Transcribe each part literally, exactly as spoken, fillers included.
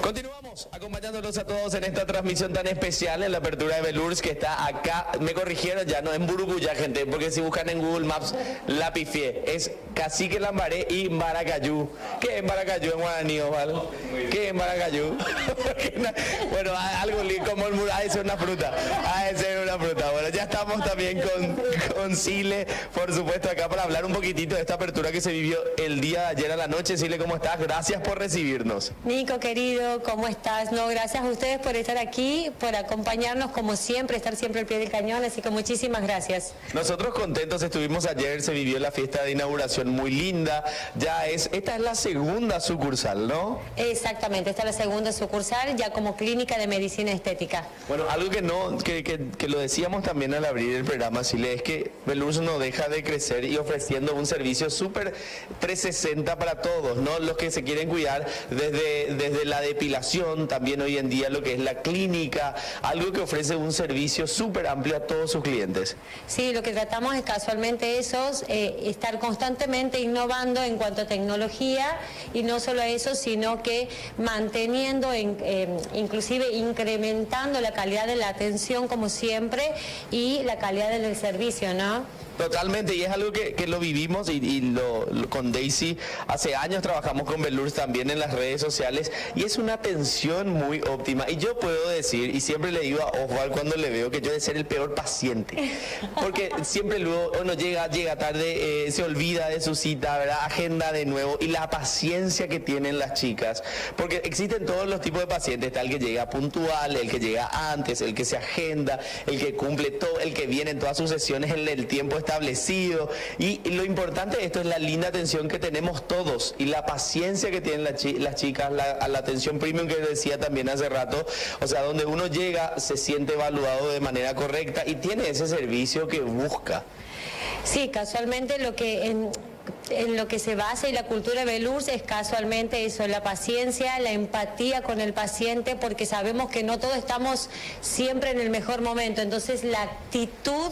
Continuamos acompañándolos a todos en esta transmisión tan especial, en la apertura de Velours, que está acá. Me corrigieron, ya no es en Buruguya, gente, porque si buscan en Google Maps, la pifié. Es Cacique Lambaré y Maracayú. ¿Qué es Maracayú en guaraní, Osval? ¿Qué es Maracayú? Bueno, algo como el mural, ha de ser una fruta. Ha de ser una fruta. Bueno, ya estamos también con, con Cile, por supuesto, acá para hablar un poquitito de esta apertura que se vivió el día de ayer a la noche. Cile, ¿cómo estás? Gracias por recibirnos. Nico, querido, ¿cómo estás? No, gracias a ustedes por estar aquí, por acompañarnos como siempre, estar siempre al pie del cañón, así que muchísimas gracias. Nosotros contentos estuvimos ayer, se vivió la fiesta de inauguración muy linda, ya es, esta es la segunda sucursal, ¿no? Exactamente, esta es la segunda sucursal, ya como clínica de medicina estética. Bueno, algo que no, que, que, que lo decíamos también al abrir el programa, Cile, es que Belurso no deja de crecer y ofreciendo un servicio súper trescientos sesenta para todos, ¿no? Los que se quieren cuidar desde, desde la depilación, también hoy en día lo que es la clínica, algo que ofrece un servicio súper amplio a todos sus clientes. Sí, lo que tratamos es casualmente esos, eh, estar constantemente innovando en cuanto a tecnología y no solo eso, sino que manteniendo, en, eh, inclusive incrementando la calidad de la atención como siempre y la calidad del servicio, ¿no? Totalmente, y es algo que, que lo vivimos y, y lo, lo, con Daisy hace años trabajamos con Velours también en las redes sociales y es una atención muy óptima. Y yo puedo decir, y siempre le digo a Osval cuando le veo, que yo he de ser el peor paciente. Porque siempre luego uno llega, llega tarde, eh, se olvida de su cita, ¿verdad? Agenda de nuevo, y la paciencia que tienen las chicas. Porque existen todos los tipos de pacientes, está el que llega puntual, el que llega antes, el que se agenda, el que cumple todo, el que viene en todas sus sesiones en el tiempo está establecido, y lo importante de esto es la linda atención que tenemos todos y la paciencia que tienen las, chi las chicas, la, la atención premium que decía también hace rato, o sea, donde uno llega, se siente evaluado de manera correcta y tiene ese servicio que busca. Sí, casualmente lo que... en... en lo que se basa y la cultura de Velours es casualmente eso, la paciencia, la empatía con el paciente, porque sabemos que no todos estamos siempre en el mejor momento, entonces la actitud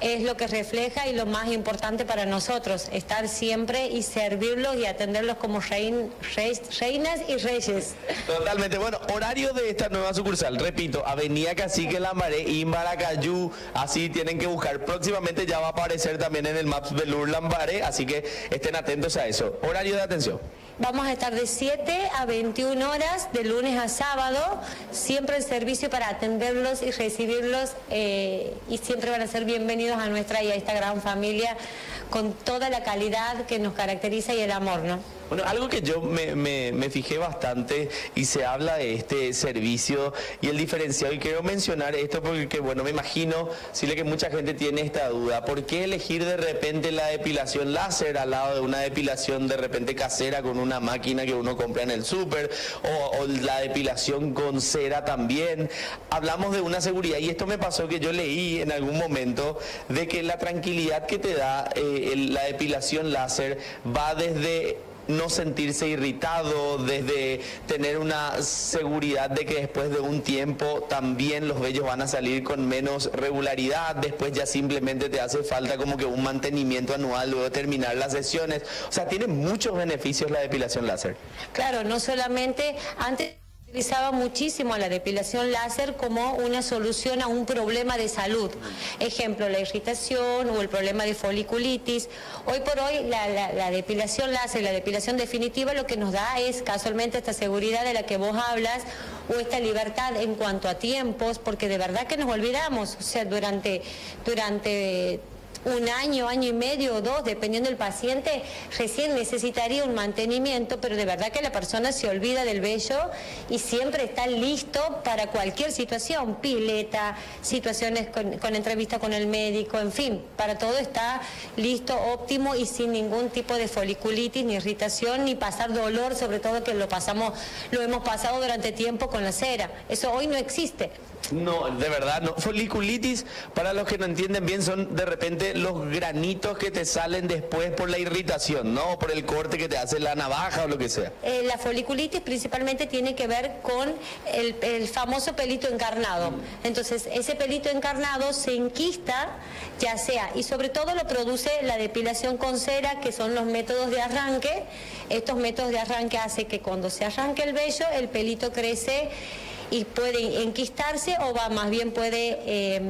es lo que refleja y lo más importante para nosotros, estar siempre y servirlos y atenderlos como rein, reis, reinas y reyes. Totalmente. Bueno, horario de esta nueva sucursal, repito, Avenida Cacique Lambaré y Maracayú, así tienen que buscar, próximamente ya va a aparecer también en el Maps Velours Lambaré, así que estén atentos a eso. Horario de atención. Vamos a estar de siete a veintiuna horas, de lunes a sábado, siempre el servicio para atenderlos y recibirlos, eh, y siempre van a ser bienvenidos a nuestra y a esta gran familia con toda la calidad que nos caracteriza y el amor, ¿no? Bueno, algo que yo me, me, me fijé bastante y se habla de este servicio y el diferenciado, y quiero mencionar esto porque, bueno, me imagino, Cile, que mucha gente tiene esta duda. ¿Por qué elegir de repente la depilación láser al lado de una depilación de repente casera con una máquina que uno compra en el súper o, o la depilación con cera también? Hablamos de una seguridad, y esto me pasó que yo leí en algún momento de que la tranquilidad que te da eh, el, la depilación láser va desde no sentirse irritado, desde tener una seguridad de que después de un tiempo también los vellos van a salir con menos regularidad, después ya simplemente te hace falta como que un mantenimiento anual luego de terminar las sesiones. O sea, tiene muchos beneficios la depilación láser. Claro, no solamente antes... utilizaba muchísimo la depilación láser como una solución a un problema de salud, ejemplo la irritación o el problema de foliculitis. Hoy por hoy la, la, la depilación láser, la depilación definitiva, lo que nos da es casualmente esta seguridad de la que vos hablas o esta libertad en cuanto a tiempos, porque de verdad que nos olvidamos, o sea, durante... durante un año, año y medio o dos, dependiendo del paciente, recién necesitaría un mantenimiento, pero de verdad que la persona se olvida del vello y siempre está listo para cualquier situación, pileta, situaciones con, con entrevista con el médico, en fin, para todo está listo, óptimo y sin ningún tipo de foliculitis, ni irritación, ni pasar dolor, sobre todo que lo pasamos, lo hemos pasado durante tiempo con la cera. Eso hoy no existe. No, de verdad no. Foliculitis, para los que no entienden bien, son de repente los granitos que te salen después por la irritación, ¿no? Por el corte que te hace la navaja o lo que sea. Eh, la foliculitis principalmente tiene que ver con el, el famoso pelito encarnado. Mm. Entonces, ese pelito encarnado se enquista, ya sea, y sobre todo lo produce la depilación con cera, que son los métodos de arranque. Estos métodos de arranque hacen que cuando se arranque el vello, el pelito crece y puede enquistarse o va más bien puede eh,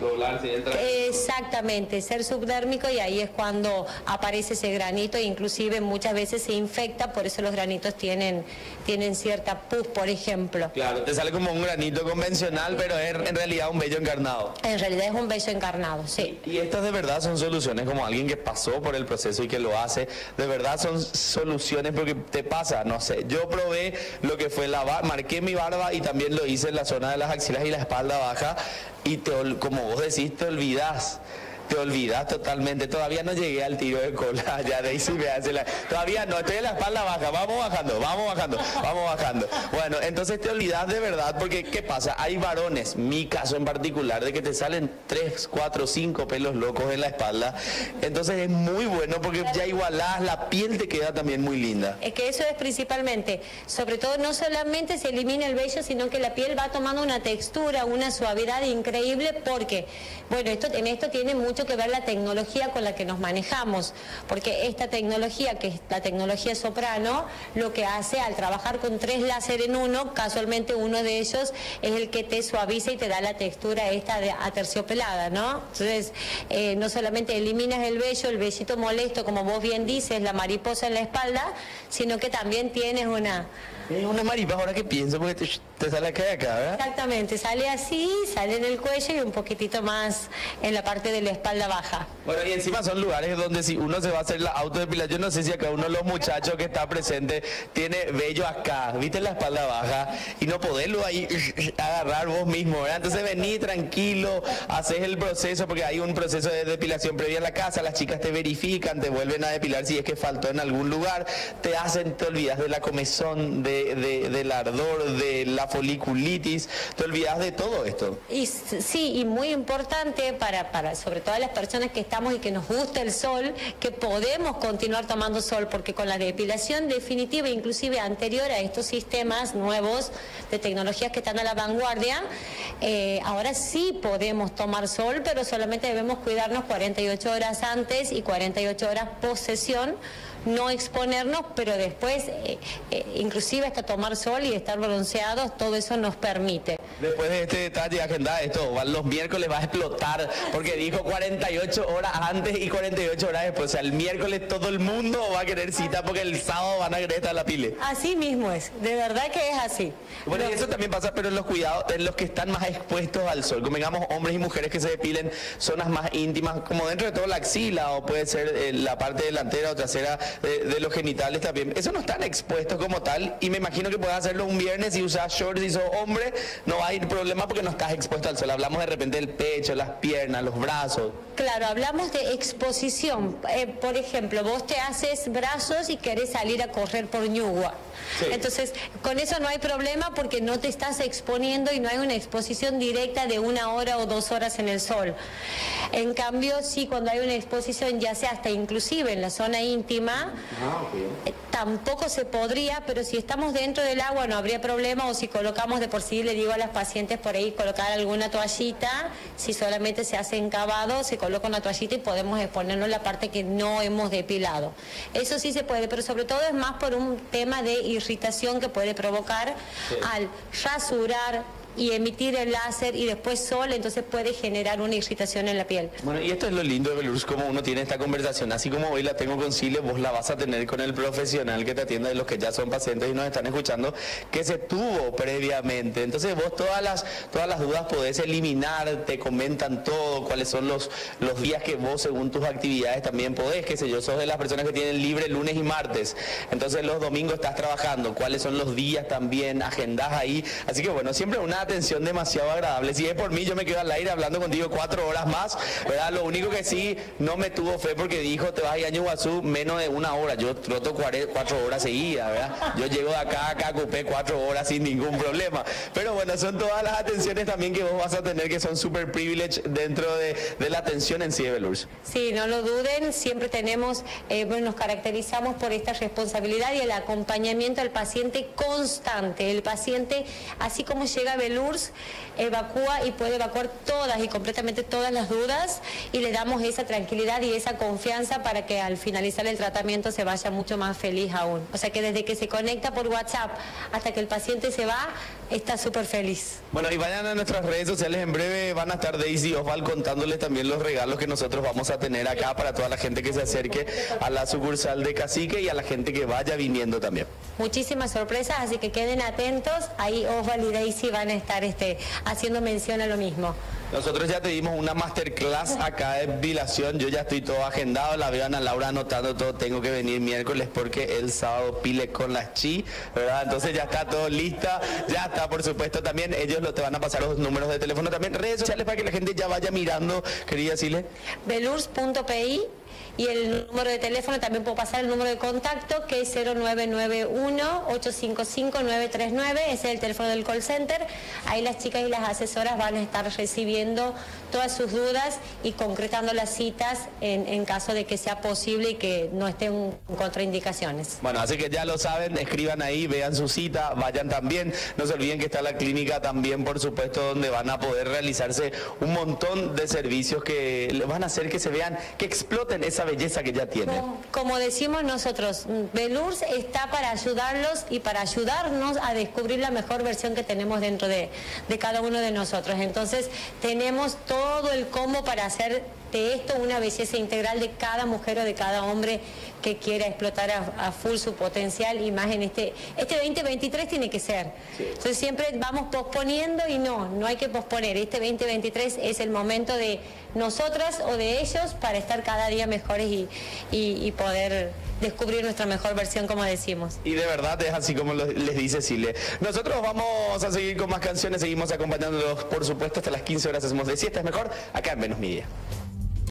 doblarse y entrar. Exactamente, ser subdérmico, y ahí es cuando aparece ese granito, e inclusive muchas veces se infecta, por eso los granitos tienen, tienen cierta pus, por ejemplo. Claro, te sale como un granito convencional, pero es en realidad un vello encarnado. En realidad es un vello encarnado, sí. Y estas de verdad son soluciones, como alguien que pasó por el proceso y que lo hace, de verdad son soluciones, porque te pasa, no sé, yo probé lo que fue la barba, marqué mi barba y también lo hice en la zona de las axilas y la espalda baja, y te, como vos decís, te olvidás, te olvidás totalmente. Todavía no llegué al tiro de cola, ya Daisy me hace la... Todavía no, estoy en la espalda baja, vamos bajando, vamos bajando, vamos bajando. Bueno, entonces te olvidás de verdad, porque ¿qué pasa? Hay varones, mi caso en particular, de que te salen tres, cuatro, cinco pelos locos en la espalda. Entonces es muy bueno porque ya igualás, la piel te queda también muy linda. Es que eso es principalmente, sobre todo no solamente se elimina el vello, sino que la piel va tomando una textura, una suavidad increíble, porque, bueno, esto, en esto tiene mucho que ver la tecnología con la que nos manejamos, porque esta tecnología, que es la tecnología Soprano, lo que hace al trabajar con tres láser en uno, casualmente uno de ellos es el que te suaviza y te da la textura esta de aterciopelada, ¿no? Entonces, eh, no solamente eliminas el vello, el vellito molesto, como vos bien dices, la mariposa en la espalda, sino que también tienes una... Una mariposa, ahora que pienso, porque te, te sale acá de acá, ¿verdad? Exactamente, sale así, sale en el cuello y un poquitito más en la parte de la espalda baja. Bueno, y encima son lugares donde si uno se va a hacer la autodepilación, yo no sé si acá uno de los muchachos que está presente tiene vello acá, viste, en la espalda baja, y no poderlo ahí agarrar vos mismo, ¿verdad? Entonces vení tranquilo, haces el proceso, porque hay un proceso de depilación previa en la casa, las chicas te verifican, te vuelven a depilar si es que faltó en algún lugar, te hacen, te olvidas de la comezón, de De, de, del ardor, de la foliculitis, te olvidas de todo esto. Y sí, y muy importante para, para sobre todo las personas que estamos y que nos gusta el sol, que podemos continuar tomando sol, porque con la depilación definitiva, inclusive anterior a estos sistemas nuevos de tecnologías que están a la vanguardia, eh, ahora sí podemos tomar sol, pero solamente debemos cuidarnos cuarenta y ocho horas antes y cuarenta y ocho horas post sesión, no exponernos, pero después, eh, eh, inclusive hasta tomar sol y estar bronceados, todo eso nos permite. Después de este detalle, agenda esto, los miércoles va a explotar, porque dijo cuarenta y ocho horas antes y cuarenta y ocho horas después, o sea, el miércoles todo el mundo va a querer cita, porque el sábado van a querer estar en la pile. Así mismo es, de verdad que es así. Bueno, pero... y eso también pasa, pero en los cuidados, en los que están más expuestos al sol, convengamos, hombres y mujeres que se depilen zonas más íntimas, como dentro de todo la axila, o puede ser eh, la parte delantera o trasera, De, de los genitales también. Eso no están expuestos como tal, y me imagino que puedes hacerlo un viernes y usar shorts y sos hombre, no va a ir problema porque no estás expuesto al sol. Hablamos de repente del pecho, las piernas, los brazos. Claro, hablamos de exposición. Eh, por ejemplo, vos te haces brazos y querés salir a correr por Ñuhua. Sí. Entonces, con eso no hay problema porque no te estás exponiendo y no hay una exposición directa de una hora o dos horas en el sol. En cambio, sí, cuando hay una exposición, ya sea hasta inclusive en la zona íntima, ah, okay. Tampoco se podría, pero si estamos dentro del agua no habría problema, o si colocamos, de por sí le digo a las pacientes por ahí, colocar alguna toallita, si solamente se hace encavado, se coloca una toallita y podemos exponernos la parte que no hemos depilado. Eso sí se puede, pero sobre todo es más por un tema de irritación que puede provocar, sí, al rasurar y emitir el láser y después sol, entonces puede generar una irritación en la piel. Bueno, y esto es lo lindo de Velours, como uno tiene esta conversación, así como hoy la tengo con Cile, vos la vas a tener con el profesional que te atiende, de los que ya son pacientes y nos están escuchando, que se tuvo previamente. Entonces vos todas las, todas las dudas podés eliminar, te comentan todo, cuáles son los, los días que vos según tus actividades también podés, qué sé yo, sos de las personas que tienen libre lunes y martes, entonces los domingos estás trabajando, cuáles son los días también, agendás ahí, así que bueno, siempre una atención demasiado agradable. Si es por mí, yo me quedo al aire hablando contigo cuatro horas más, ¿verdad? Lo único que sí no me tuvo fe porque dijo, te vas a ir a Iguazú menos de una hora. Yo troto cuatro horas seguidas, ¿verdad? Yo llego de acá a acá, ocupé cuatro horas sin ningún problema. Pero bueno, son todas las atenciones también que vos vas a tener, que son super privilege dentro de, de la atención en sí de Velours. Sí, no lo duden, siempre tenemos, eh, bueno, nos caracterizamos por esta responsabilidad y el acompañamiento al paciente constante. El paciente, así como llega a Velours, evacúa y puede evacuar todas y completamente todas las dudas, y le damos esa tranquilidad y esa confianza para que al finalizar el tratamiento se vaya mucho más feliz aún. O sea que desde que se conecta por WhatsApp hasta que el paciente se va, está súper feliz. Bueno, y vayan a nuestras redes sociales, en breve van a estar Daisy y Osval contándoles también los regalos que nosotros vamos a tener acá para toda la gente que se acerque a la sucursal de Cacique y a la gente que vaya viniendo también. Muchísimas sorpresas, así que queden atentos, ahí Osval y Daisy van a estar este, haciendo mención a lo mismo. Nosotros ya te dimos una masterclass acá de depilación, yo ya estoy todo agendado, la veo a Ana Laura anotando todo, tengo que venir miércoles porque el sábado pile con las chi, ¿verdad? Entonces ya está todo lista, ya está, por supuesto también, ellos lo, te van a pasar los números de teléfono también, redes sociales para que la gente ya vaya mirando, querida Cile. Velours punto p y y el número de teléfono, también puedo pasar el número de contacto, que es cero nueve nueve uno, ocho cinco cinco, nueve tres nueve, ese es el teléfono del call center. Ahí las chicas y las asesoras van a estar recibiendo todas sus dudas y concretando las citas en, en caso de que sea posible y que no estén contraindicaciones. Bueno, así que ya lo saben, escriban ahí, vean su cita, vayan también, no se olviden que está la clínica también, por supuesto, donde van a poder realizarse un montón de servicios que van a hacer que se vean, que exploten esa belleza que ya tiene. Como, como decimos nosotros, Velours está para ayudarlos y para ayudarnos a descubrir la mejor versión que tenemos dentro de, de cada uno de nosotros. Entonces tenemos todo el combo para hacer de esto una belleza integral de cada mujer o de cada hombre que quiera explotar a, a full su potencial, y más en este este veinte veintitrés tiene que ser. Sí. Entonces siempre vamos posponiendo y no, no hay que posponer. Este veinte veintitrés es el momento de nosotras o de ellos para estar cada día mejores y, y, y poder descubrir nuestra mejor versión, como decimos. Y de verdad es así como lo, les dice Cile. Nosotros vamos a seguir con más canciones, seguimos acompañándolos, por supuesto, hasta las quince horas hacemos de siesta, es mejor, acá en Venus Media.